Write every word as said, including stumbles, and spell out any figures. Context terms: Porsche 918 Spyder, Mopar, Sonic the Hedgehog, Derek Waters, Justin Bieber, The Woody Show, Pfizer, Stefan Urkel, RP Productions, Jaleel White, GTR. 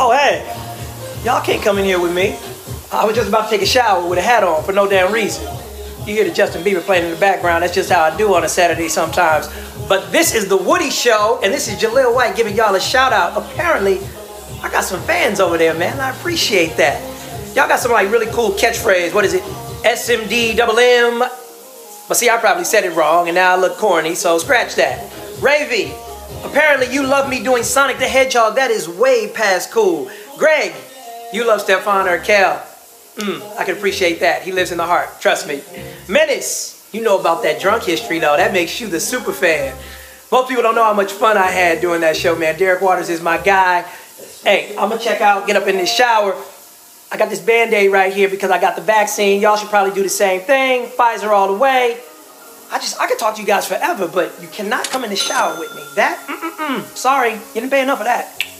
Oh, hey, y'all can't come in here with me. I was just about to take a shower with a hat on for no damn reason. You hear the Justin Bieber playing in the background. That's just how I do on a Saturday sometimes. But this is The Woody Show, and this is Jaleel White giving y'all a shout out. Apparently, I got some fans over there, man. I appreciate that. Y'all got some like really cool catchphrase. What is it? S M D double M. But see, I probably said it wrong, and now I look corny, so scratch that. Ravy, apparently you love me doing Sonic the Hedgehog. That is way past cool. Greg, you love Stefan Urkel. Mm, I can appreciate that. He lives in the heart. Trust me. Menace, you know about that drunk history, though. That makes you the super fan. Most people don't know how much fun I had doing that show, man. Derek Waters is my guy. Hey, I'm going to check out, get up in this shower. I got this Band-Aid right here because I got the vaccine. Y'all should probably do the same thing. Pfizer all the way. I just, I could talk to you guys forever, but you cannot come in the shower with me. That, mm-mm-mm. Sorry, you didn't pay enough for that.